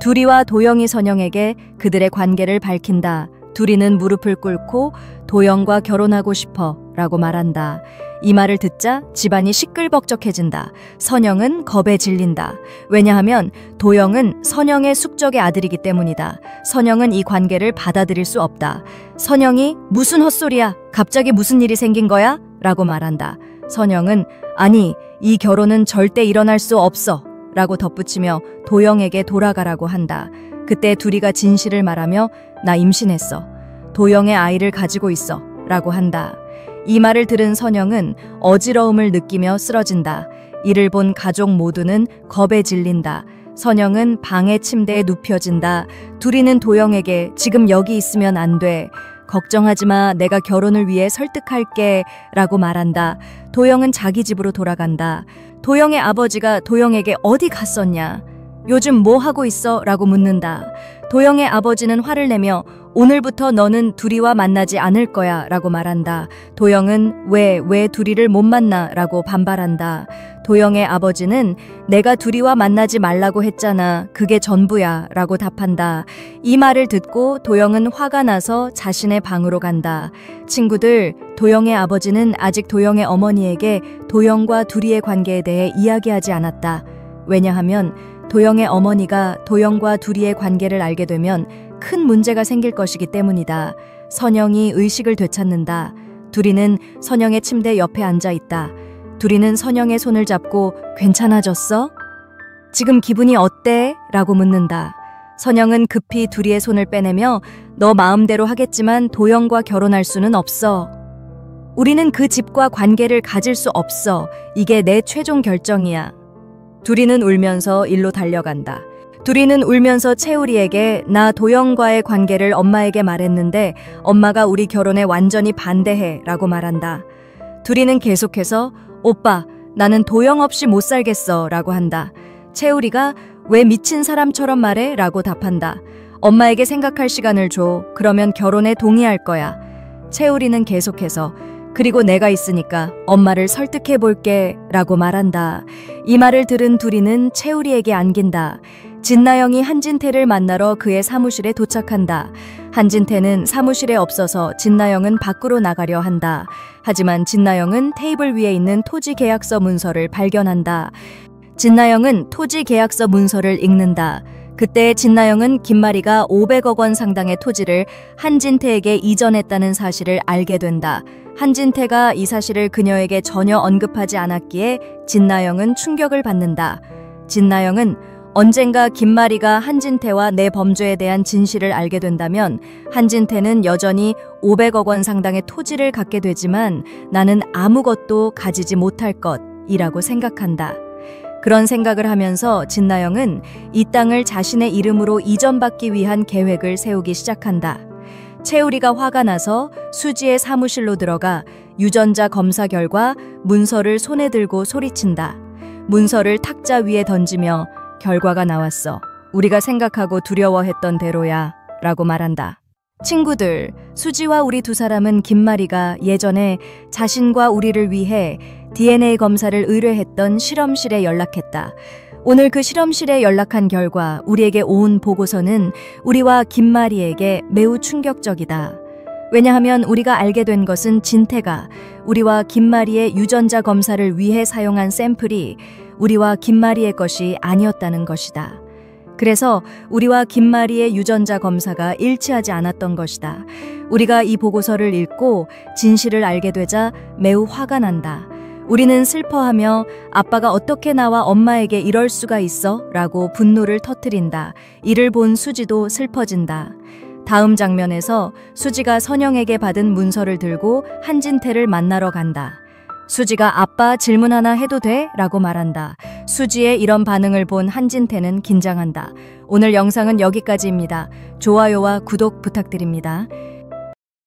두리와 도영이 선영에게 그들의 관계를 밝힌다. 두리는 무릎을 꿇고 도영과 결혼하고 싶어 라고 말한다. 이 말을 듣자 집안이 시끌벅적해진다. 선영은 겁에 질린다. 왜냐하면 도영은 선영의 숙적의 아들이기 때문이다. 선영은 이 관계를 받아들일 수 없다. 선영이 무슨 헛소리야? 갑자기 무슨 일이 생긴 거야? 라고 말한다. 선영은 아니, 이 결혼은 절대 일어날 수 없어 라고 덧붙이며 도영에게 돌아가라고 한다. 그때 두리가 진실을 말하며 나 임신했어. 도영의 아이를 가지고 있어 라고 한다. 이 말을 들은 선영은 어지러움을 느끼며 쓰러진다. 이를 본 가족 모두는 겁에 질린다. 선영은 방의 침대에 눕혀진다. 두리는 도영에게 지금 여기 있으면 안 돼. 걱정하지 마. 내가 결혼을 위해 설득할게 라고 말한다. 도영은 자기 집으로 돌아간다. 도영의 아버지가 도영에게 어디 갔었냐? 요즘 뭐 하고 있어? 라고 묻는다. 도영의 아버지는 화를 내며 오늘부터 너는 두리와 만나지 않을 거야 라고 말한다. 도영은 왜 두리를 못 만나? 라고 반발한다. 도영의 아버지는 내가 두리와 만나지 말라고 했잖아. 그게 전부야 라고 답한다. 이 말을 듣고 도영은 화가 나서 자신의 방으로 간다. 친구들, 도영의 아버지는 아직 도영의 어머니에게 도영과 두리의 관계에 대해 이야기하지 않았다. 왜냐하면 도영의 어머니가 도영과 두리의 관계를 알게 되면 큰 문제가 생길 것이기 때문이다. 선영이 의식을 되찾는다. 두리는 선영의 침대 옆에 앉아 있다. 두리는 선영의 손을 잡고 괜찮아졌어? 지금 기분이 어때? 라고 묻는다. 선영은 급히 두리의 손을 빼내며 너 마음대로 하겠지만 도영과 결혼할 수는 없어. 우리는 그 집과 관계를 가질 수 없어. 이게 내 최종 결정이야. 두리는 울면서 일로 달려간다. 두리는 울면서 채우리에게 나 도영과의 관계를 엄마에게 말했는데 엄마가 우리 결혼에 완전히 반대해 라고 말한다. 두리는 계속해서 오빠, 나는 도영 없이 못 살겠어 라고 한다. 채우리가 왜 미친 사람처럼 말해? 라고 답한다. 엄마에게 생각할 시간을 줘. 그러면 결혼에 동의할 거야. 채우리는 계속해서 그리고 내가 있으니까 엄마를 설득해 볼게 라고 말한다. 이 말을 들은 두리는 채우리에게 안긴다. 진나영이 한진태를 만나러 그의 사무실에 도착한다. 한진태는 사무실에 없어서 진나영은 밖으로 나가려 한다. 하지만 진나영은 테이블 위에 있는 토지계약서 문서를 발견한다. 진나영은 토지계약서 문서를 읽는다. 그때 진나영은 김마리가 500억 원 상당의 토지를 한진태에게 이전했다는 사실을 알게 된다. 한진태가 이 사실을 그녀에게 전혀 언급하지 않았기에 진나영은 충격을 받는다. 진나영은 언젠가 김마리가 한진태와 내 범죄에 대한 진실을 알게 된다면 한진태는 여전히 500억 원 상당의 토지를 갖게 되지만 나는 아무것도 가지지 못할 것이라고 생각한다. 그런 생각을 하면서 진나영은 이 땅을 자신의 이름으로 이전받기 위한 계획을 세우기 시작한다. 채우리가 화가 나서 수지의 사무실로 들어가 유전자 검사 결과 문서를 손에 들고 소리친다. 문서를 탁자 위에 던지며 결과가 나왔어. 우리가 생각하고 두려워했던 대로야 라고 말한다. 친구들, 수지와 우리 두 사람은 김마리가 예전에 자신과 우리를 위해 DNA 검사를 의뢰했던 실험실에 연락했다. 오늘 그 실험실에 연락한 결과 우리에게 온 보고서는 우리와 김마리에게 매우 충격적이다. 왜냐하면 우리가 알게 된 것은 진태가 우리와 김마리의 유전자 검사를 위해 사용한 샘플이 우리와 김마리의 것이 아니었다는 것이다. 그래서 우리와 김마리의 유전자 검사가 일치하지 않았던 것이다. 우리가 이 보고서를 읽고 진실을 알게 되자 매우 화가 난다. 우리는 슬퍼하며 아빠가 어떻게 나와 엄마에게 이럴 수가 있어? 라고 분노를 터뜨린다. 이를 본 수지도 슬퍼진다. 다음 장면에서 수지가 선영에게 받은 문서를 들고 한진태를 만나러 간다. 수지가 아빠 질문 하나 해도 돼? 라고 말한다. 수지의 이런 반응을 본 한진태는 긴장한다. 오늘 영상은 여기까지입니다. 좋아요와 구독 부탁드립니다.